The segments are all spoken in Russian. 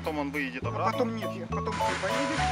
потом он выйдет обратно. Потом нет, потом ты поедешь.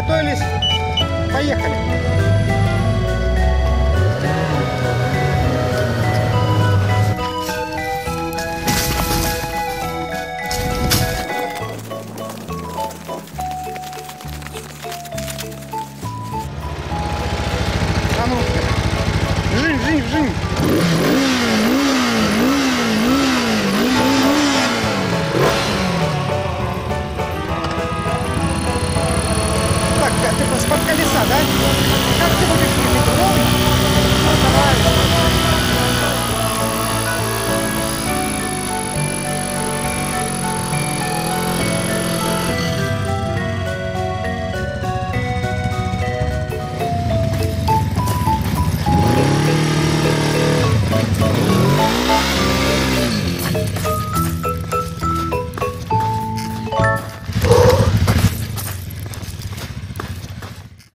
Готовились, поехали. А ну, жим, жим, жим.